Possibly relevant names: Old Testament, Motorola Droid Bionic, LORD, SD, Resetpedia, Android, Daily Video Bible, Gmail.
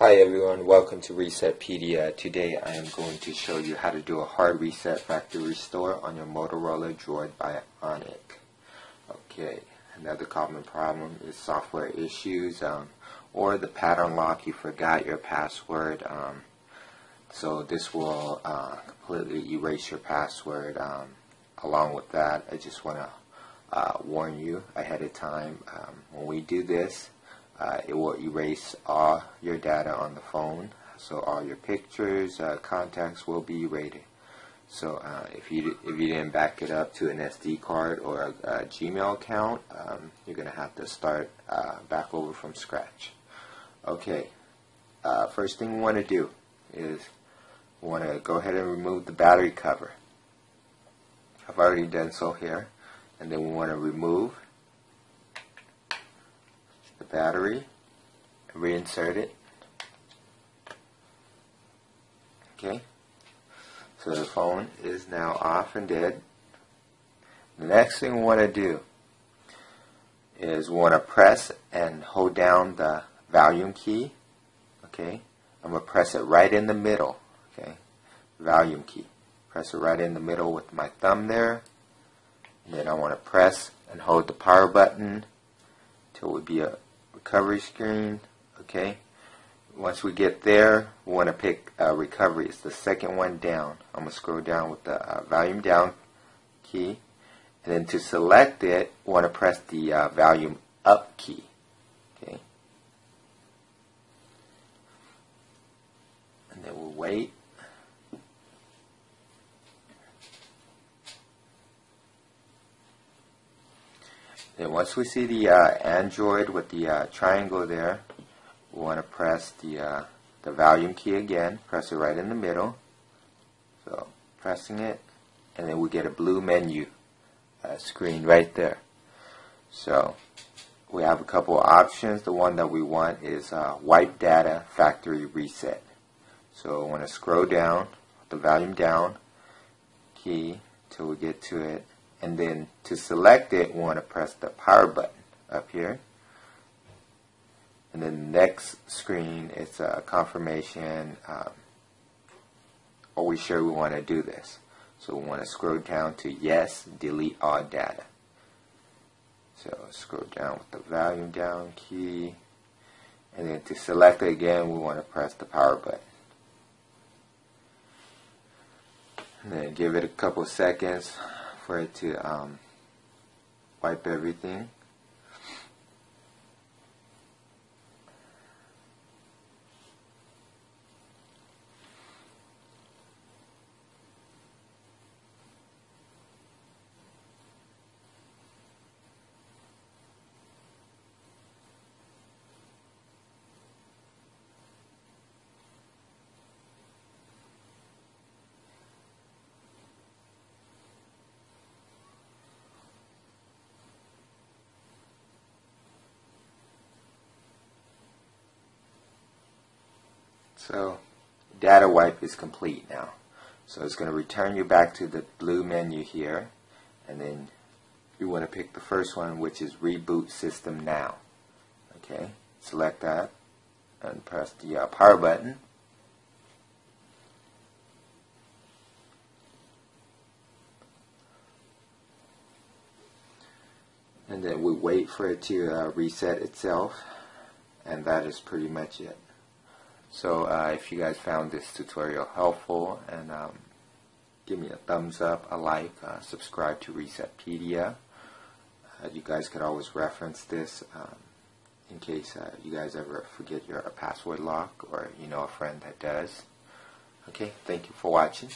Hi everyone, welcome to Resetpedia. Today I am going to show you how to do a hard reset factory restore on your Motorola Droid Bionic. Okay, another common problem is software issues or the pattern lock. You forgot your password, so this will completely erase your password. Along with that, I just want to warn you ahead of time, when we do this, it will erase all your data on the phone, so all your pictures, contacts will be erased. So if you didn't back it up to an SD card or a Gmail account, you're going to have to start back over from scratch. Okay, first thing we want to do is we want to go ahead and remove the battery cover. I've already done so here, and then we want to remove the battery, reinsert it. Okay, so the phone is now off and dead. The next thing we want to do is we want to press and hold down the volume key. Okay, I'm going to press it right in the middle. Okay, volume key. Press it right in the middle with my thumb there. And then I want to press and hold the power button till it would be a recovery screen. Okay, once we get there, we want to pick recovery. It's the second one down. I'm going to scroll down with the volume down key, and then to select it, we want to press the volume up key. Okay, and then we'll wait. Then once we see the Android with the triangle there, we want to press the volume key again. Press it right in the middle. So pressing it, and then we get a blue menu screen right there. So we have a couple of options. The one that we want is wipe data factory reset. So we want to scroll down with the volume down key till we get to it. And then to select it, we want to press the power button up here. And then the next screen, it's a confirmation. Are we sure we want to do this? So we want to scroll down to yes, delete all data. So scroll down with the volume down key. And then to select it again, we want to press the power button. And then give it a couple seconds for it to wipe everything. So data wipe is complete now. So it's going to return you back to the blue menu here, and then you want to pick the first one, which is reboot system now. Okay, select that and press the power button. And then we wait for it to reset itself, and that is pretty much it. So if you guys found this tutorial helpful, and give me a thumbs up, a like, subscribe to Resetpedia. You guys could always reference this in case you guys ever forget your password lock, or you know a friend that does. Okay, thank you for watching.